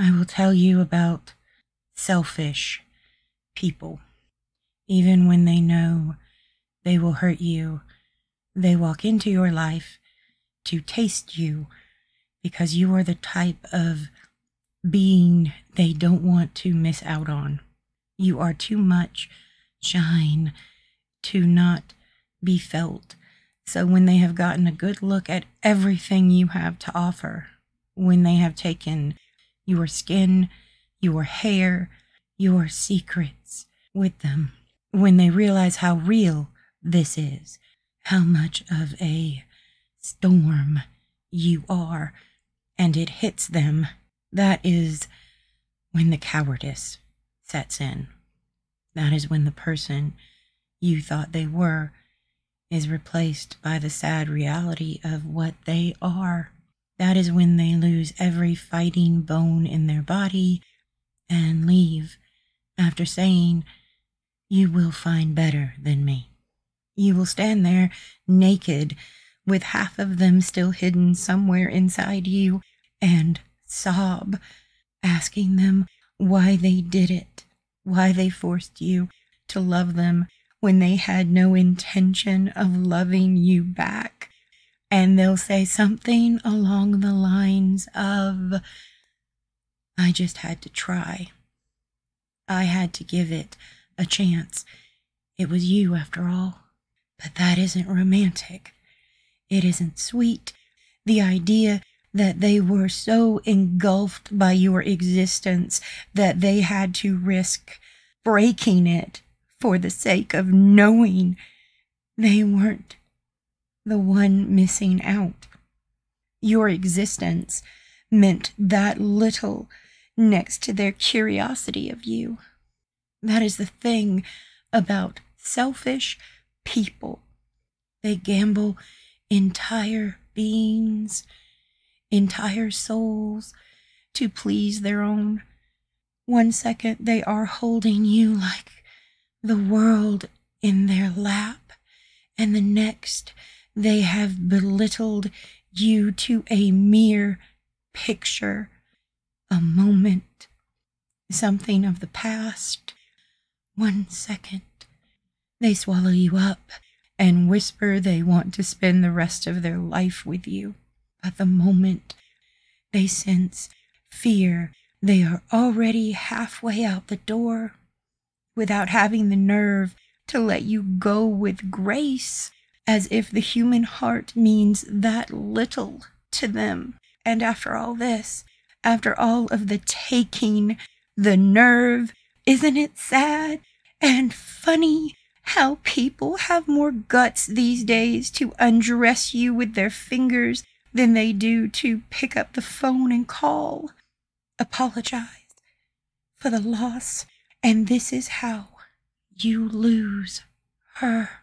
I will tell you about selfish people. Even when they know they will hurt you, they walk into your life to taste you because you are the type of being they don't want to miss out on. You are too much shine to not be felt. So when they have gotten a good look at everything you have to offer, when they have taken your skin, your hair, your secrets with them, when they realize how real this is, how much of a storm you are, and it hits them, that is when the cowardice sets in. That is when the person you thought they were is replaced by the sad reality of what they are. That is when they lose every fighting bone in their body and leave after saying, "You will find better than me." You will stand there naked with half of them still hidden somewhere inside you and sob, asking them why they did it, why they forced you to love them when they had no intention of loving you back. And they'll say something along the lines of, "I just had to try. I had to give it a chance. It was you after all." But that isn't romantic. It isn't sweet. The idea that they were so engulfed by your existence that they had to risk breaking it for the sake of knowing they weren't the one missing out. Your existence meant that little next to their curiosity of you. That is the thing about selfish people. They gamble entire beings, entire souls, to please their own. 1 second they are holding you like the world in their lap, and the next they have belittled you to a mere picture, a moment, something of the past. 1 second they swallow you up and whisper they want to spend the rest of their life with you. But the moment they sense fear, they are already halfway out the door without having the nerve to let you go with grace, as if the human heart means that little to them. And after all this, after all of the taking, the nerve, isn't it sad and funny how people have more guts these days to undress you with their fingers than they do to pick up the phone and call? Apologize for the loss. And this is how you lose her.